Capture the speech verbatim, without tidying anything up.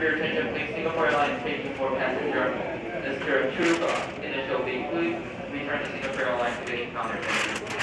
Your attention, please. Singapore Airlines taking for passenger Mister Chu Initial B, please return to Singapore Airlines to the counter.